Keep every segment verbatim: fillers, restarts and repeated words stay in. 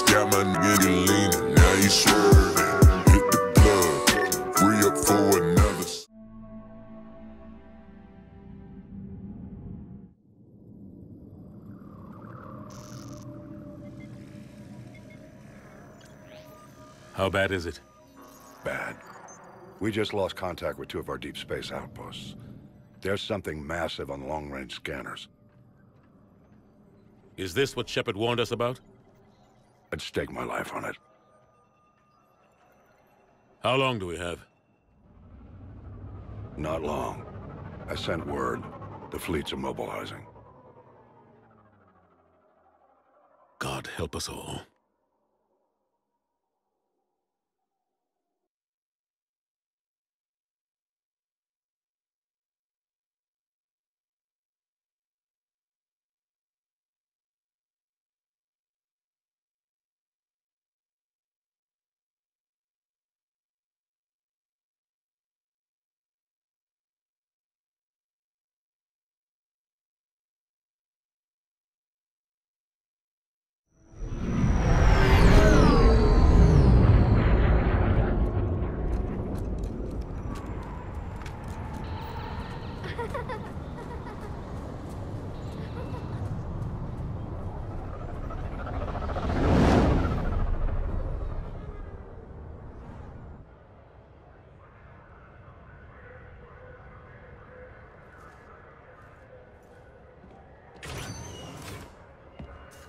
Just got my nigga leaning, now you swerving. Hit the plug, free up for another. How bad is it? Bad. We just lost contact with two of our deep space outposts. There's something massive on long-range scanners. Is this what Shepard warned us about? I'd stake my life on it. How long do we have? Not long. I sent word. The fleets are mobilizing. God help us all.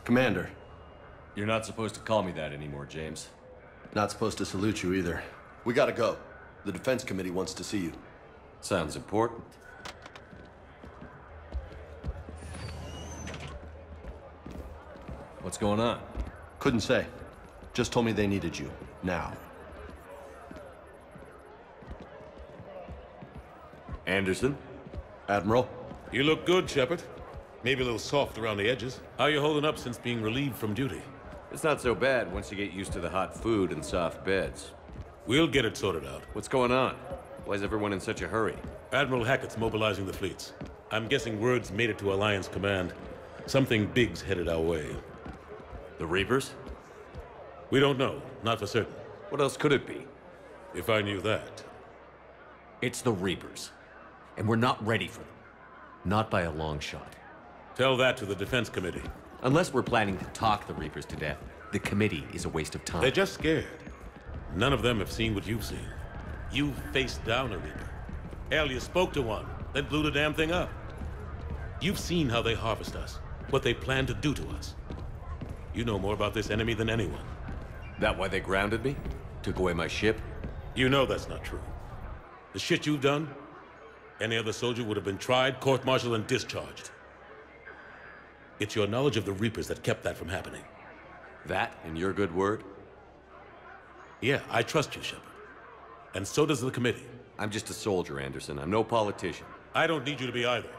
Commander. You're not supposed to call me that anymore, James. Not supposed to salute you either. We gotta go. The Defense Committee wants to see you. Sounds important. What's going on? Couldn't say. Just told me they needed you. Now. Anderson? Admiral? You look good, Shepard. Maybe a little soft around the edges. How are you holding up since being relieved from duty? It's not so bad once you get used to the hot food and soft beds. We'll get it sorted out. What's going on? Why is everyone in such a hurry? Admiral Hackett's mobilizing the fleets. I'm guessing word's made it to Alliance Command. Something big's headed our way. The Reapers? We don't know. Not for certain. What else could it be? If I knew that. It's the Reapers. And we're not ready for them. Not by a long shot. Tell that to the Defense Committee. Unless we're planning to talk the Reapers to death, the committee is a waste of time. They're just scared. None of them have seen what you've seen. You faced down a Reaper. Hell, you spoke to one, then blew the damn thing up. You've seen how they harvest us, what they plan to do to us. You know more about this enemy than anyone. That why they grounded me? Took away my ship? You know that's not true. The shit you've done? Any other soldier would have been tried, court-martialed, and discharged. It's your knowledge of the Reapers that kept that from happening. That and your good word? Yeah, I trust you, Shepard. And so does the committee. I'm just a soldier, Anderson. I'm no politician. I don't need you to be either.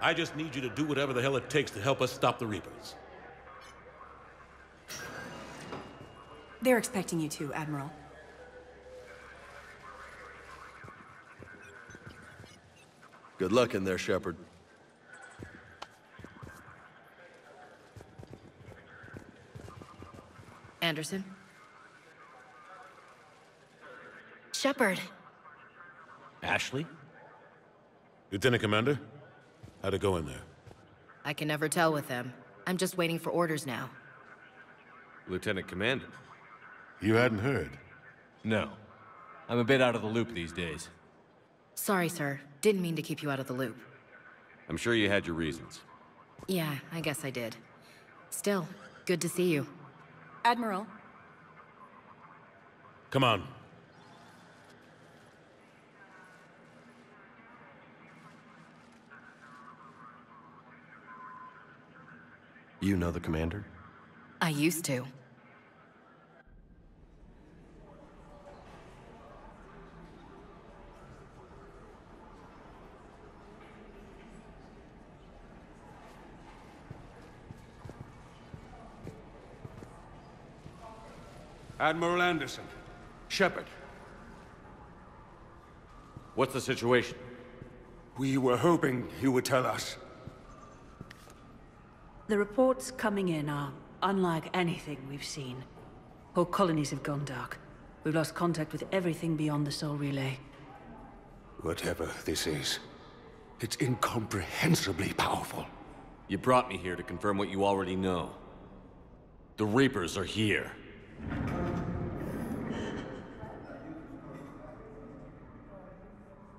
I just need you to do whatever the hell it takes to help us stop the Reapers. They're expecting you too, Admiral. Good luck in there, Shepard. Anderson? Shepard. Ashley? Lieutenant Commander? How'd it go in there? I can never tell with them. I'm just waiting for orders now. Lieutenant Commander? You hadn't heard? No. I'm a bit out of the loop these days. Sorry, sir. Didn't mean to keep you out of the loop. I'm sure you had your reasons. Yeah, I guess I did. Still, good to see you. Admiral. Come on. You know the commander? I used to. Admiral Anderson. Shepard. What's the situation? We were hoping you would tell us. The reports coming in are unlike anything we've seen. Whole colonies have gone dark. We've lost contact with everything beyond the Sol Relay. Whatever this is, it's incomprehensibly powerful. You brought me here to confirm what you already know. The Reapers are here.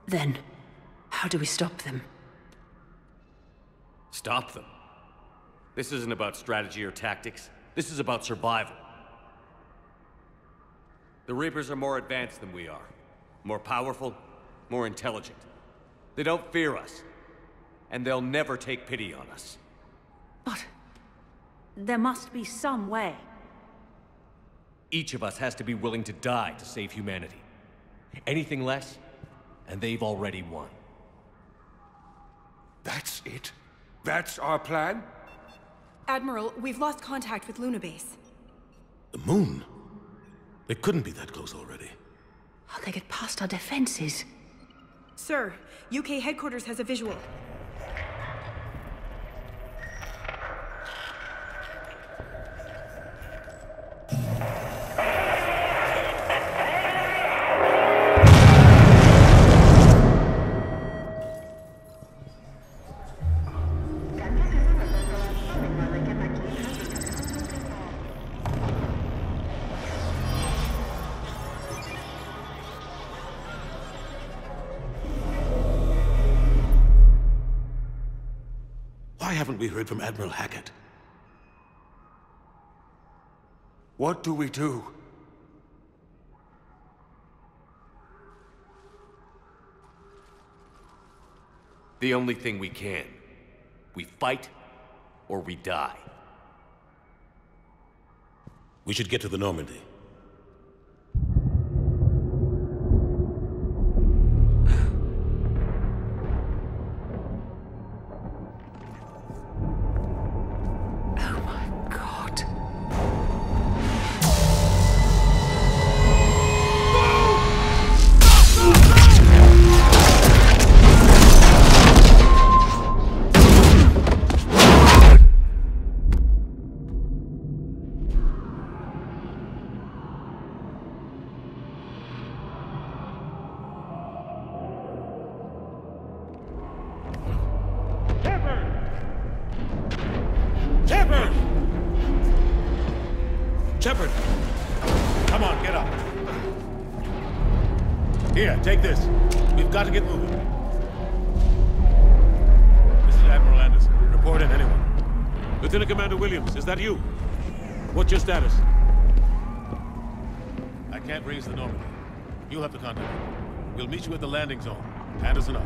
Then, how do we stop them? Stop them? This isn't about strategy or tactics. This is about survival. The Reapers are more advanced than we are. More powerful, more intelligent. They don't fear us. And they'll never take pity on us. But there must be some way. Each of us has to be willing to die to save humanity. Anything less, and they've already won. That's it? That's our plan? Admiral, we've lost contact with Luna Base. The moon? They couldn't be that close already. How'd they get past our defenses? Sir, U K headquarters has a visual. We heard from Admiral Hackett. What do we do? The only thing we can. We fight, or we die. We should get to the Normandy. Shepard! Come on, get up! Here, take this. We've got to get moving. This is Admiral Anderson. Report in, anyone. Lieutenant Commander Williams, is that you? What's your status? I can't reach the Normandy. You'll have to contact me. We'll meet you at the landing zone. Anderson up.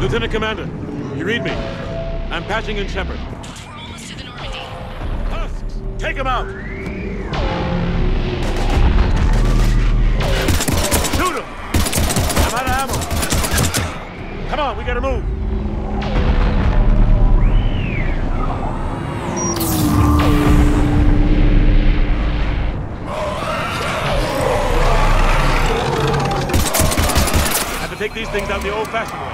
Lieutenant Commander, you read me? I'm patching in Shepard. Almost to the Normandy. Husks! Take him out! Shoot him! I'm out of ammo. Come on, we gotta move. I have to take these things out the old-fashioned way.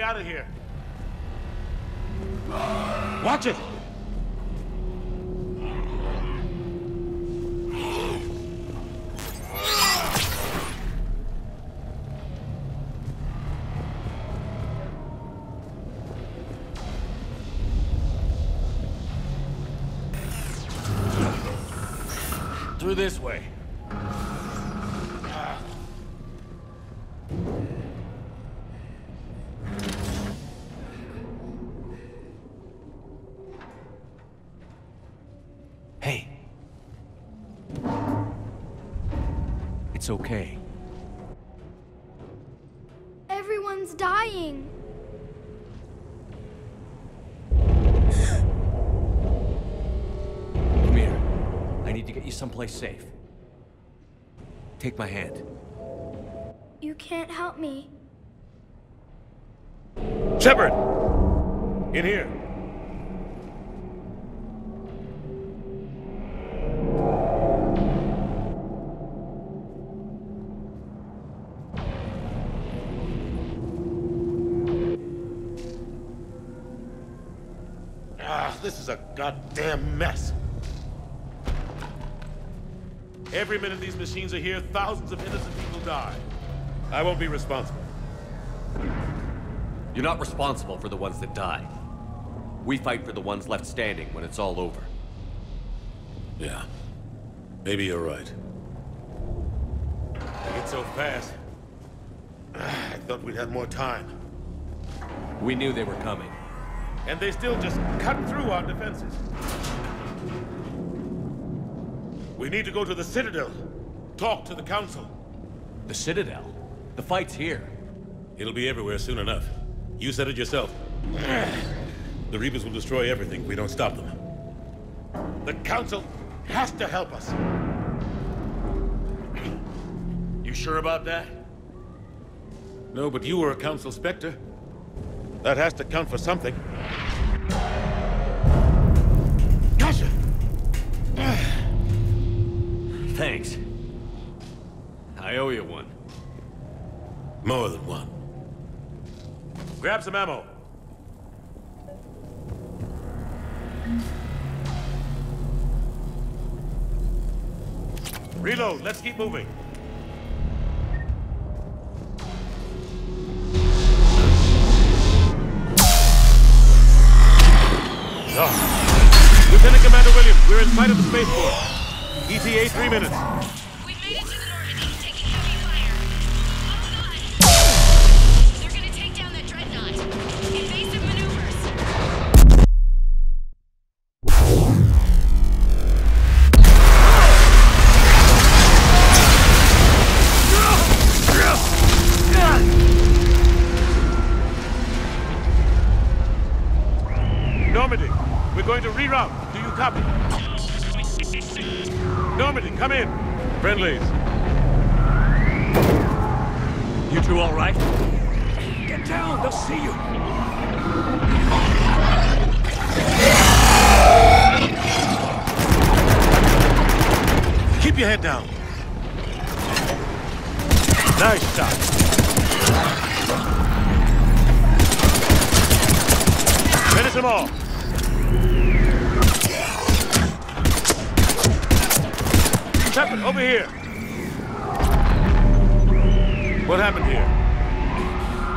way out of here. Watch it! Through this way. Hey. It's okay. Everyone's dying. Someplace safe. Take my hand. You can't help me. Shepard! In here. Ah, this is a goddamn mess. Every minute these machines are here, thousands of innocent people die. I won't be responsible. You're not responsible for the ones that die. We fight for the ones left standing when it's all over. Yeah. Maybe you're right. They get so fast. I thought we'd have more time. We knew they were coming. And they still just cut through our defenses. We need to go to the Citadel. Talk to the Council. The Citadel? The fight's here. It'll be everywhere soon enough. You said it yourself. The Reapers will destroy everything if we don't stop them. The Council has to help us. You sure about that? No, but you were a Council Spectre. That has to count for something. Gotcha! Thanks. I owe you one. More than one. Grab some ammo. Reload. Let's keep moving. Oh. Lieutenant Commander Williams, we're in sight of the spaceport. E T A three minutes. We made it to the Normandy, taking heavy fire. Oh god! They're gonna take down that dreadnought. Invasive maneuvers. Normandy, we're going to reroute. Do you copy? Normandy, come in! Friendlies. You two all right? Get down, they'll see you! Keep your head down. Nice shot. Finish them all. Shepard, over here! What happened here?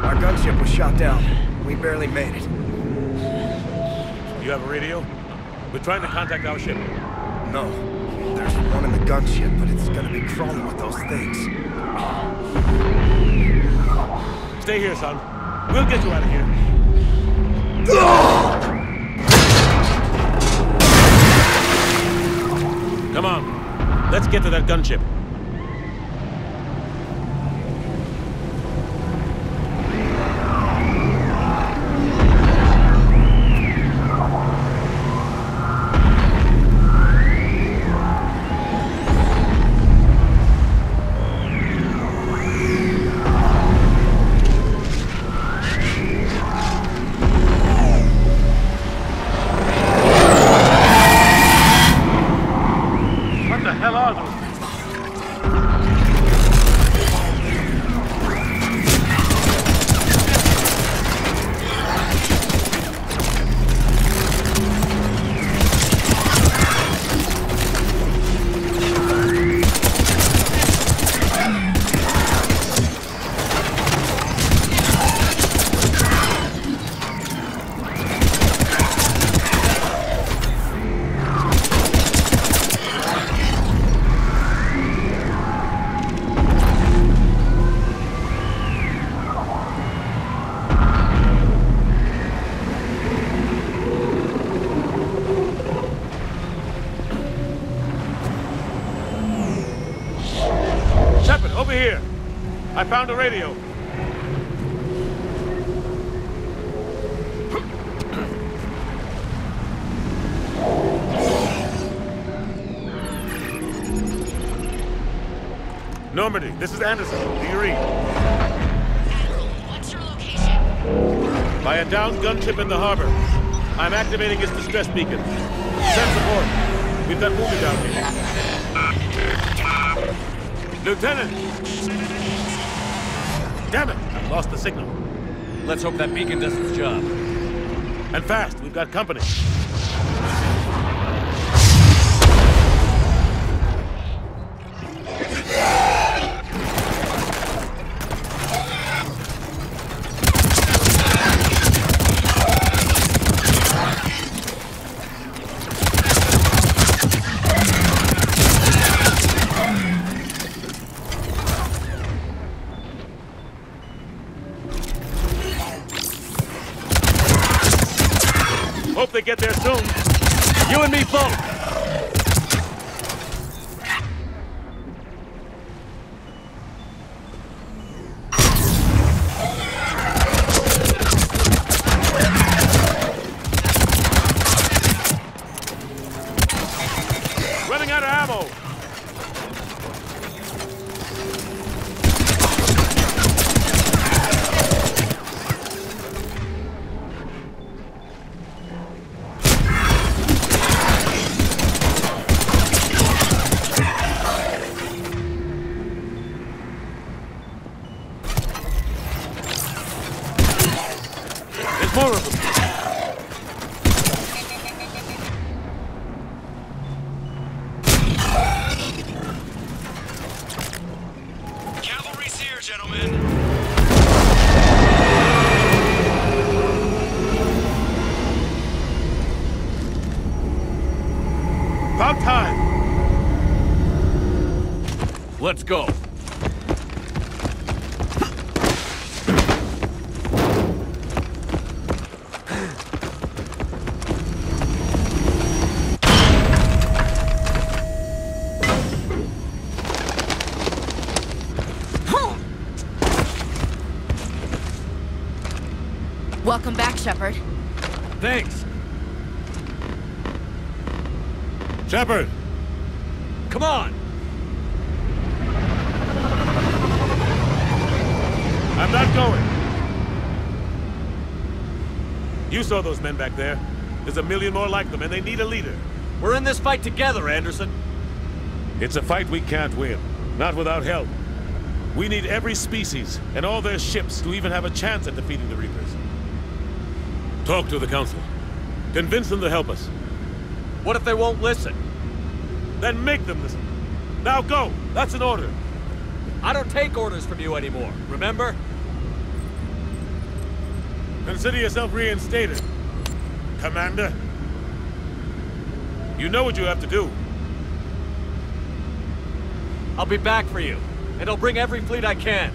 Our gunship was shot down. We barely made it. You have a radio? We're trying to contact our ship. No. There's one in the gunship, but it's gonna be crawling with those things. Stay here, son. We'll get you out of here. Come on. Let's get to that gunship. I found a radio. Normandy, this is Anderson. Do you read? Anderson, what's your location? By a downed gunship in the harbor. I'm activating its distress beacon. Send support. We've got wounded down here. Lieutenant! Damn it! I've lost the signal. Let's hope that beacon does its job. And fast, we've got company. They get there soon. You and me both. Let's go. Welcome back, Shepard. Thanks. Shepard! Come on! I'm not going. You saw those men back there. There's a million more like them, and they need a leader. We're in this fight together, Anderson. It's a fight we can't win. Not without help. We need every species and all their ships to even have a chance at defeating the Reapers. Talk to the Council. Convince them to help us. What if they won't listen? Then make them listen. Now go. That's an order. I don't take orders from you anymore, remember? Consider yourself reinstated, Commander. You know what you have to do. I'll be back for you, and I'll bring every fleet I can.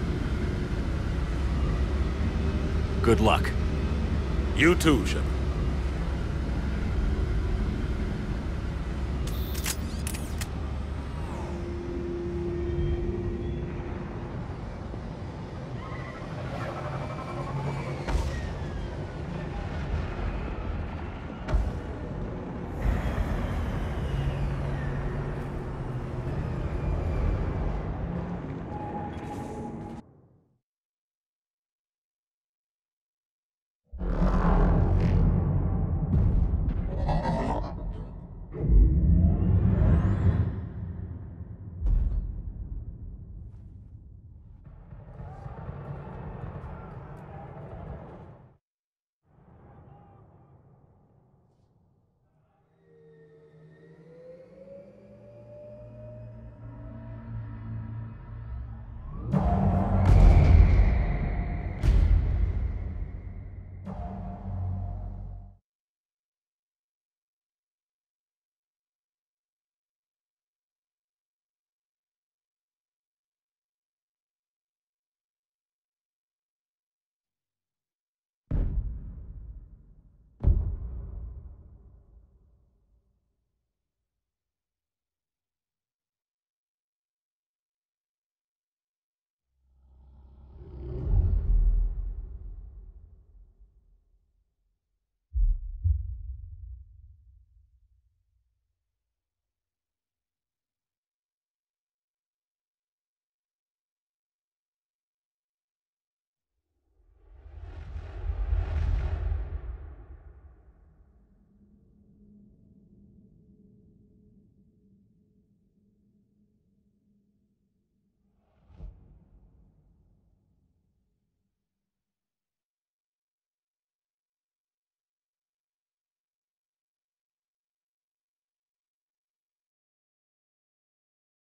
Good luck. You too, Shepard.